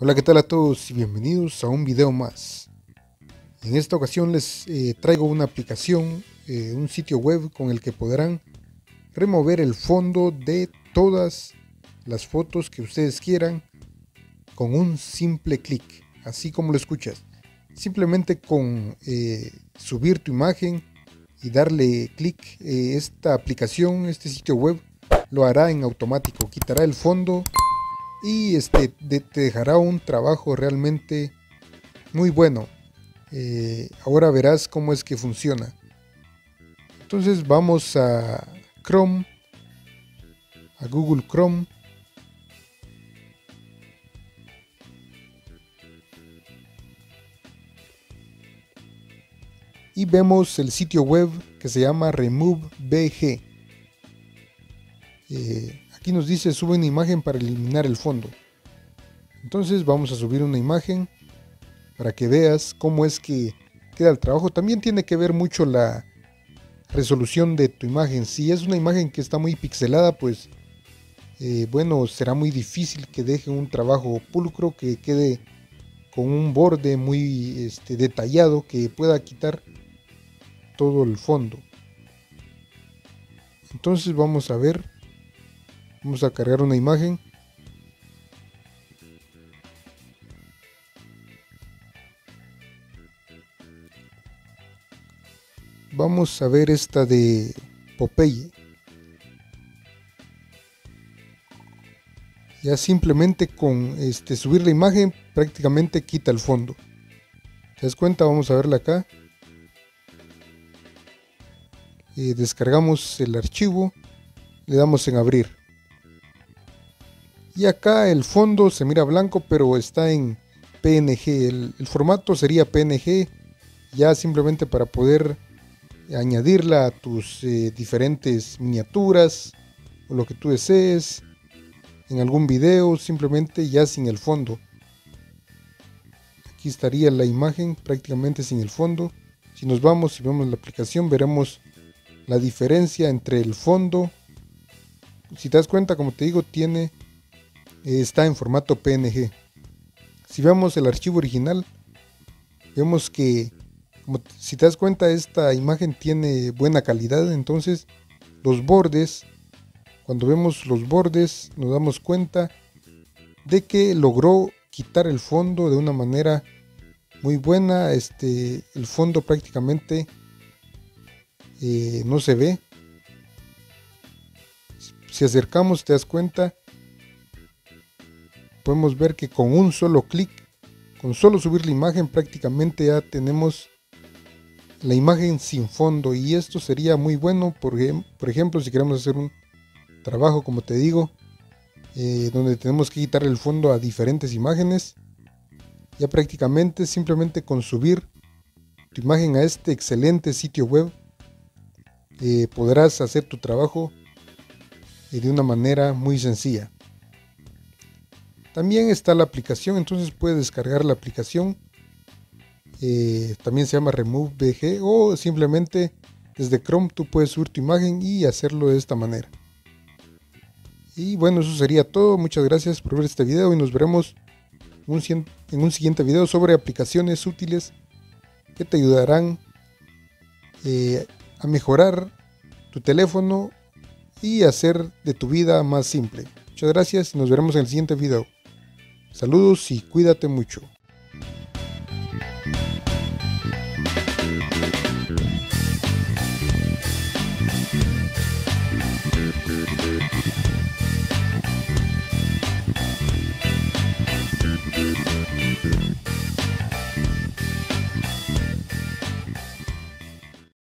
Hola, ¿qué tal a todos? Y bienvenidos a un video más. En esta ocasión les traigo una aplicación, un sitio web con el que podrán remover el fondo de todas las fotos que ustedes quieran con un simple clic, así como lo escuchas. Simplemente con subir tu imagen y darle clic, esta aplicación, este sitio web lo hará en automático, quitará el fondo y te dejará un trabajo realmente muy bueno. Ahora verás cómo es que funciona. Entonces vamos a Chrome, a Google Chrome. Y vemos el sitio web que se llama Remove.bg. Aquí nos dice sube una imagen para eliminar el fondo. Entonces vamos a subir una imagen para que veas cómo es que queda el trabajo. También tiene que ver mucho la resolución de tu imagen. Si es una imagen que está muy pixelada, pues bueno, será muy difícil que deje un trabajo pulcro, que quede con un borde muy detallado, que pueda quitar todo el fondo. Entonces vamos a ver, vamos a cargar una imagen. Vamos a ver esta de Popeye. Ya simplemente con subir la imagen prácticamente quita el fondo. ¿Te das cuenta? Vamos a verla acá. Descargamos el archivo, le damos en abrir y acá el fondo se mira blanco, pero está en PNG. El formato sería PNG, ya simplemente para poder añadirla a tus diferentes miniaturas o lo que tú desees en algún video, simplemente ya sin el fondo. Aquí estaría la imagen prácticamente sin el fondo. Si nos vamos y vemos la aplicación, veremos la diferencia entre el fondo. Si te das cuenta, como te digo, tiene está en formato PNG. Si vemos el archivo original, vemos que, como si te das cuenta, esta imagen tiene buena calidad. Entonces los bordes, cuando vemos los bordes, nos damos cuenta de que logró quitar el fondo de una manera muy buena. El fondo prácticamente no se ve. Si acercamos, te das cuenta, podemos ver que con un solo clic, con solo subir la imagen, prácticamente ya tenemos la imagen sin fondo. Y esto sería muy bueno porque, por ejemplo, si queremos hacer un trabajo, como te digo, donde tenemos que quitar el fondo a diferentes imágenes, ya prácticamente simplemente con subir tu imagen a este excelente sitio web podrás hacer tu trabajo de una manera muy sencilla. También está la aplicación, entonces puedes descargar la aplicación. También se llama Remove.bg, o simplemente desde Chrome tú puedes subir tu imagen y hacerlo de esta manera. Y bueno, eso sería todo. Muchas gracias por ver este video y nos veremos en un siguiente video sobre aplicaciones útiles que te ayudarán a mejorar tu teléfono y hacer de tu vida más simple. Muchas gracias y nos veremos en el siguiente video. Saludos y cuídate mucho.